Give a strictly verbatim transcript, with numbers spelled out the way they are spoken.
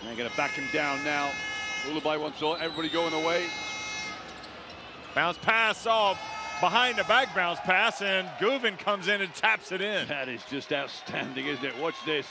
And they're going to back him down now. Ulubay wants all, everybody going away. Bounce pass off. Behind the back bounce pass, and Guven comes in and taps it in. That is just outstanding, isn't it? Watch this.